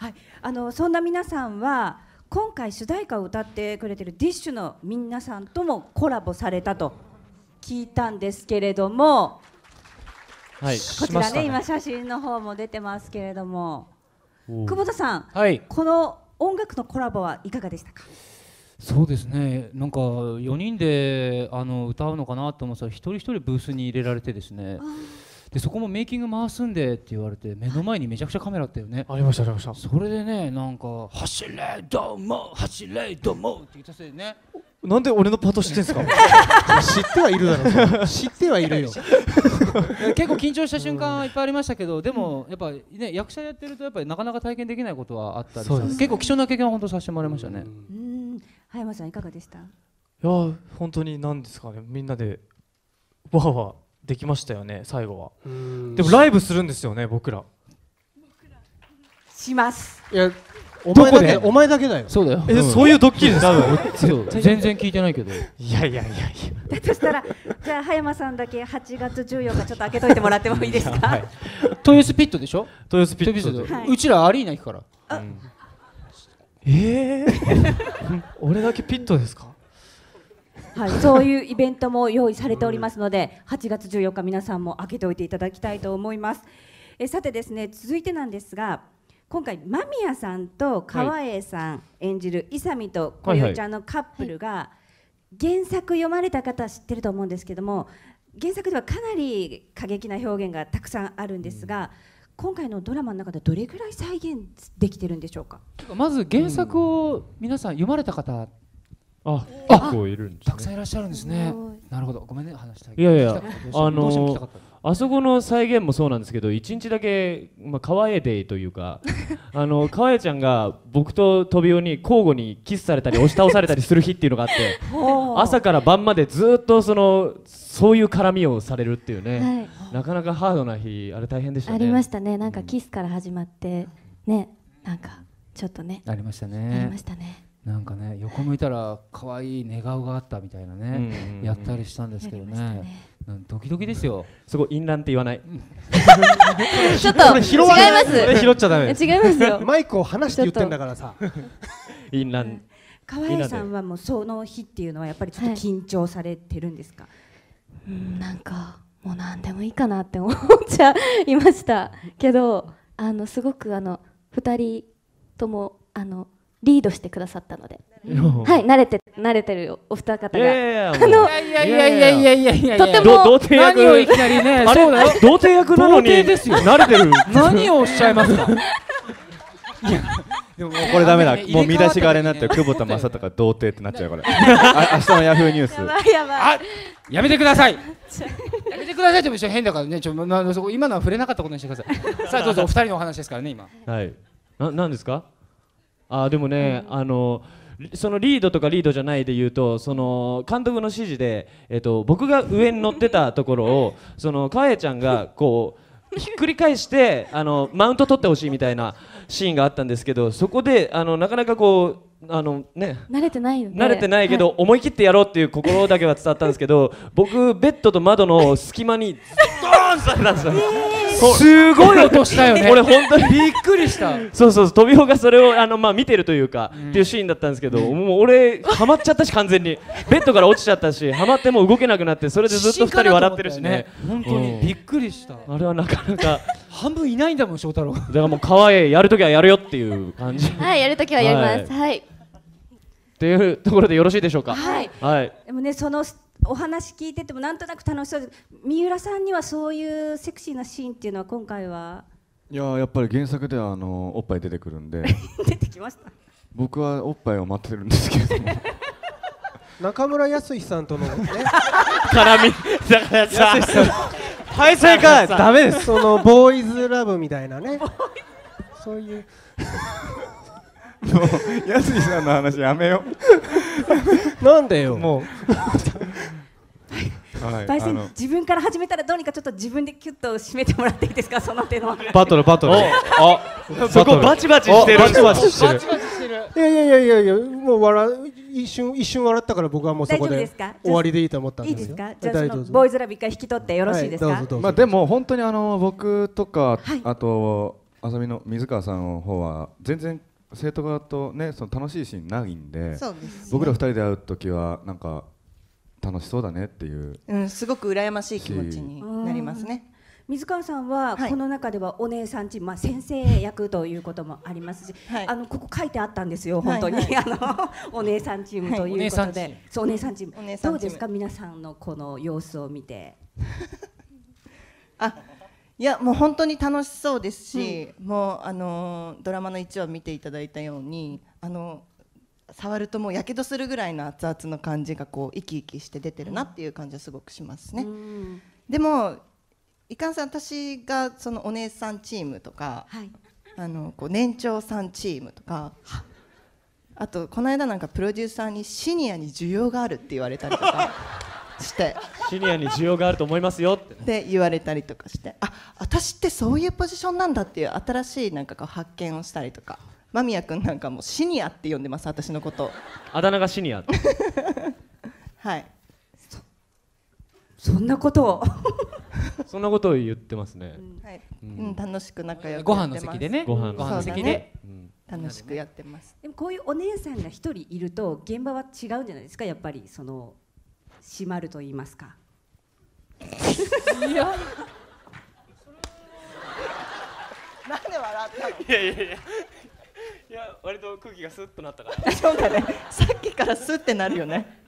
はい、そんな皆さんは今回主題歌を歌ってくれてるDISHの皆さんともコラボされたと聞いたんですけれども、はい、こちら ね、今写真の方も出てますけれども、久保田さん、はい、この音楽のコラボはいかがでしたか？そうですね、なんか4人で歌うのかなと思ったら一人一人ブースに入れられてですね、でそこもメイキング回すんでって言われて、目の前にめちゃくちゃカメラあったよね。ありましたありました。それでね、なんか走れども走れどもって言ったせいでね。なんで俺のパート知ってんすか？知ってはいるだろう。知ってはいるよ。結構緊張した瞬間いっぱいありましたけど、でもやっぱね、役者やってるとやっぱりなかなか体験できないことはあったり、結構貴重な経験を本当させてもらいましたね。葉山さんいかがでした？いや本当に何ですかね、みんなでわーわーできましたよね。最後はでもライブするんですよね、僕らします。いやお前だけだよ。そうだよ。そういうドッキリですか？全然聞いてないけど。いやいやいやいや。だとしたら、じゃあ葉山さんだけ8月14日ちょっと開けといてもらってもいいですか？はい。豊洲ピットでしょ？豊洲ピット。うちらアリーナ行くから。俺だけピットですか？はい、そういうイベントも用意されておりますので、8月14日皆さんも開けておいていただきたいと思います。さてですね、続いてなんですが、今回間宮さんと川栄さん演じる勇美とこよちゃんのカップルが、原作読まれた方知ってると思うんですけども、原作ではかなり過激な表現がたくさんあるんですが、今回のドラマの中でどれぐらい再現できてるんでしょうか？まず原作を皆さん読まれた方、結構いるんですね。たくさんいらっしゃるんですね。なるほど、ごめんね、話したい。いやいや、あそこの再現もそうなんですけど、1日だけ川栄デイというか、川栄ちゃんが僕とトビオに交互にキスされたり押し倒されたりする日っていうのがあって、朝から晩までずっとそういう絡みをされるっていうね、はい、なかなかハードな日、あれ大変でしたね。ありましたね、なんかキスから始まってね、なんかちょっとね、ありましたね、ありましたね。なんかね、横向いたら可愛い寝顔があったみたいなね、やったりしたんですけどね、ドキドキですよ。すごい淫乱って言わない。ちょっと違います。拾っちゃダメ。違いますよ。マイクを離して言ってんだからさ。淫乱。川栄さんはもうその日っていうのはやっぱりちょっと緊張されてるんですか？なんかもう何でもいいかなって思っちゃいましたけど、すごく2人ともリードしてくださったので、はい、慣れてるお二方が、いやとても何をいきなりね、そうだよ、童貞役なのに慣れてる。何をおっしゃいますか？いや、でもこれダメだ、もう見出しがあれになって、久保田正人が童貞ってなっちゃうから、明日のヤフーニュース。やめてください。やめてくださいっても一緒変だからね、ちょ今のは触れなかったことにしてください。さあどうぞ、お二人のお話ですからね、今。はい。なんですか？でもね、そのリードとかリードじゃないで言うと、その監督の指示で、僕が上に乗ってたところを川栄ちゃんがこうひっくり返してマウント取ってほしいみたいなシーンがあったんですけど、そこでなかなかこう。慣れてないけど、思い切ってやろうっていう心だけは伝わったんですけど、僕ベッドと窓の隙間にドーンされたんですよ。すごい音したよね。これ本当にびっくりした。そうそう、トビオがそれを見てるというかっていうシーンだったんですけど、もう俺ハマっちゃったし、完全にベッドから落ちちゃったし、ハマってもう動けなくなって、それでずっと2人笑ってるしね、本当にびっくりした。あれはなかなか半分いないんだもん、翔太郎だから。もう川栄やるときはやるよっていう感じ。はい、やるときはやります。はいというところでよろしいでしょうか。はい。はい。でもね、そのお話聞いててもなんとなく楽しそうです。三浦さんにはそういうセクシーなシーンっていうのは今回は。いや、やっぱり原作ではおっぱい出てくるんで。出てきました。僕はおっぱいを待ってるんですけども。中村靖一さんとのね。絡み。だからさ。はい、正解。ダメです。ボーイズラブみたいなね。そういう。もうやすいさんの話やめよ。なんでよ。もう大戦自分から始めたらどうにかちょっと自分でキュッと締めてもらっていいですか、その手の。バトル。あ、そこバチバチしてる。いやいやいやいや、もう一瞬笑ったから、僕はもうそこで終わりでいいと思ったんですよ。じゃあボーイズラブ一回引き取ってよろしいですか。まあでも本当に僕とかあと。あさみの水川さんの方は全然生徒側とね、その楽しいシーンないんで、そうですね、僕ら2人で会うときはなんか楽しそうだねっていう、うん、すごく羨ましい気持ちになりますね。水川さんはこの中ではお姉さんち、まあ、先生役ということもありますし、はい、ここ書いてあったんですよ、本当に、はいはい、お姉さんチームということで、そう、お姉さんチーム、どうですか、皆さんのこの様子を見て。あ、いや、もう本当に楽しそうですし、うん、もうドラマの1話見ていただいたように、触るともうやけどするぐらいの熱々の感じがこう生き生きして出てるなっていう感じはすごくしますね。うん、でもいかんさん、私がそのお姉さんチームとか、はい、こう年長さんチームとか、あとこの間なんかプロデューサーにシニアに需要があるって言われたりとかしてシニアに需要があると思いますよって言われたりとかして、あ、私ってそういうポジションなんだっていう新しいなんかこう発見をしたりとか、間宮君なんかもシニアって呼んでます、私のことあだ名がシニアってはい、そんなことをそんなことを言ってますね。楽しく仲良くご飯の席でね、ご飯の席で楽しくやってます。でもこういうお姉さんが一人いると現場は違うんじゃないですか、やっぱりその締まると言いますか。いや、なんで笑ったの？いやいやいや。いや、割と空気がスッとなったから。そうだね。さっきからスッってなるよね。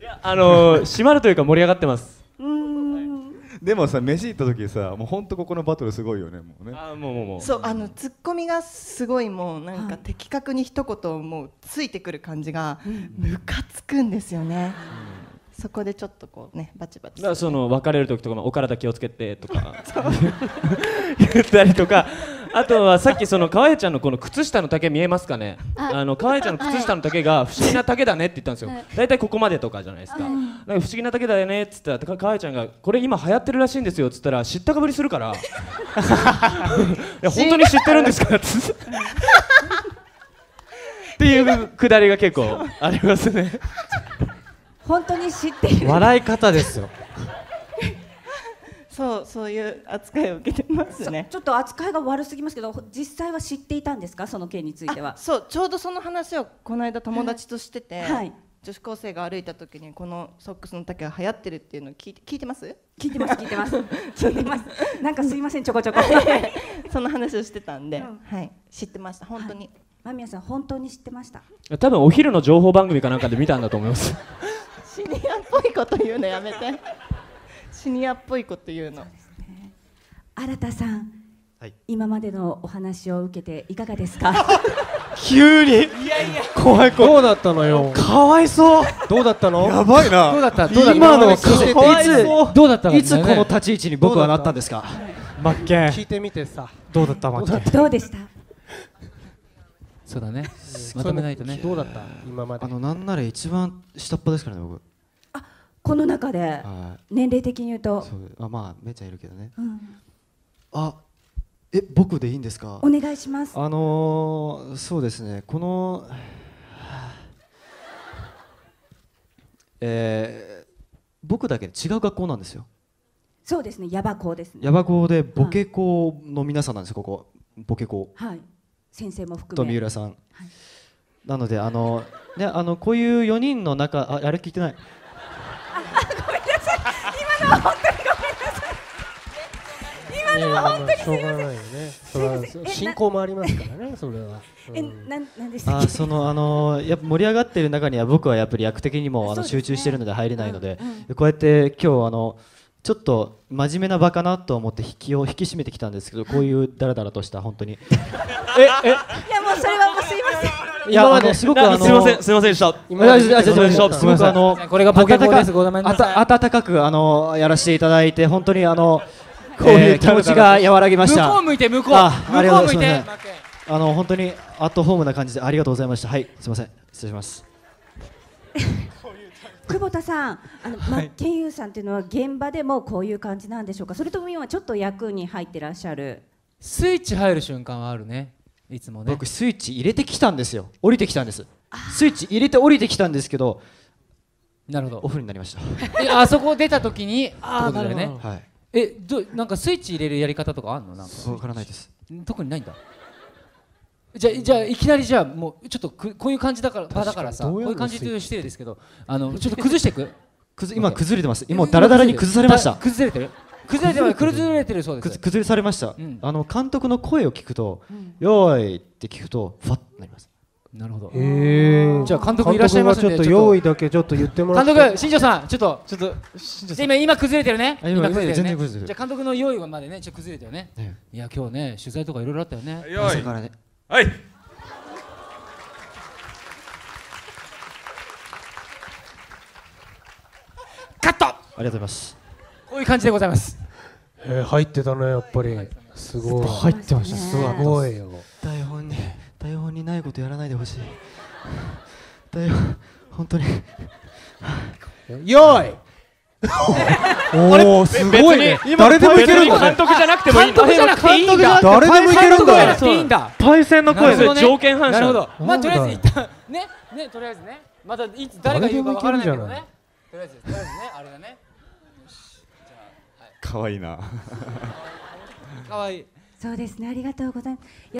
いや、締まるというか盛り上がってます。でもさ、飯行った時さ、もう本当ここのバトルすごいよね、もうね。あ、もうそう、ツッコミがすごい、もうなんか的確に一言もうついてくる感じがムカつくんですよね。そこでちょっとこうね、バチバチ。だからその別れる時とか、お体気をつけてとか言ったりとか、あとはさっきその川栄ちゃんのこの靴下の丈見えますかね。川栄ちゃんの靴下の丈が不思議な丈だねって言ったんですよ。大体ここまでとかじゃないですか。なんか不思議な丈だよねっつったら、川栄ちゃんがこれ今流行ってるらしいんですよっつったら、知ったかぶりするから。いや、本当に知ってるんですか。っていうくだりが結構ありますね。本当に知ってる。笑い方ですよ。そういう扱いを受けてますね。ちょっと扱いが悪すぎますけど、実際は知っていたんですか、その件については。そう、ちょうどその話をこの間友達としてて、はい、女子高生が歩いた時にこのソックスの丈が流行ってるっていうのを聞いてます？聞いてます、聞いてます。聞いてます。なんかすいません、ちょこちょこ。その話をしてたんで、うん、はい、知ってました。本当に。間宮さん、本当に知ってました。多分お昼の情報番組かなんかで見たんだと思います。シニアっぽいこと言うのやめて。シニアっぽいこと言うの。新田さん、はい、今までのお話を受けていかがですか。急に。いやいや。怖い怖い。どうだったのよ。かわいそう。どうだったの。やばいな。どうだった。今の。いつ。どうだった。いつこの立ち位置に僕はなったんですか。真っ健。聞いてみてさ。どうだった。どうでした。そうだね。まとめないとね。どうだった。今まで。なんなら一番下っ端ですからね、僕。この中で年齢的に言うと、まあめちゃいるけどね。あ、僕でいいんですか。お願いします。そうですね。この僕だけ違う学校なんですよ。そうですね。ヤバ校ですね。ヤバ校でボケ校の皆さんなんです。ここボケ校。はい。先生も含め。富浦さん。なのでね、こういう4人の中、あれ聞いてない。今のは本当にごめんなさい。今のは本当にすみません。進行もありますからね、それは。なんでしたっけ。やっぱ盛り上がっている中には僕はやっぱり役的にも集中しているので入れないので、こうやって今日ちょっと真面目な場かなと思って引き締めてきたんですけど、こういうダラダラとした本当に。いや、もうそれはもうすみません。いや、すごくすみませんでした。すごくこれがボケボーです。温かくやらせていただいて、本当に気持ちが和らぎました。向こう向いて、向こう。ありがとうございます。本当にアットホームな感じでありがとうございました。はい、すみません、失礼します。久保田さん、真優さんというのは現場でもこういう感じなんでしょうか。それとも今ちょっと役に入ってらっしゃる。スイッチ入る瞬間はあるね。いつもね、僕スイッチ入れてきたんですよ。降りてきたんです。スイッチ入れて降りてきたんですけど、なるほど、オフになりました。あそこ出た時に、ああ、なるほど。なんかスイッチ入れるやり方とかあんの？なんか分からないです。特にないんだ。じゃあいきなりじゃあもうちょっとこういう感じだから場だからさ、こういう感じという失礼ですけど、ちょっと崩していく。今崩れてます。今ダラダラに崩されました。崩れてる。崩れてるそうです。崩されました。監督の声を聞くと、用意って聞くとファッとなります。なるほど。じゃあ監督いらっしゃいますんで、ちょっと用意だけちょっと言ってもらって。監督、新庄さん、ちょっと今崩れてるね。今崩れてるね。じゃあ監督の用意までね、ちょっと崩れてるね。いや今日ね、取材とかいろいろあったよね。朝からね。はい。カット。ありがとうございます。こういう感じでございます。入ってたねやっぱり。すごい。入ってました。すごいよ。台本にないことやらないでほしい。台本本当に。よい。おおすごいね。誰でもいけるんだ。監督じゃなくてもいいんだ。誰でもいけるんだ。対戦の声で条件反射。なるほど。まあとりあえず一旦ねとりあえずね。またいつ誰が言うかわからないけどね。とりあえずねあれだね。可愛いな。可愛い。そうですね。ありがとうございます。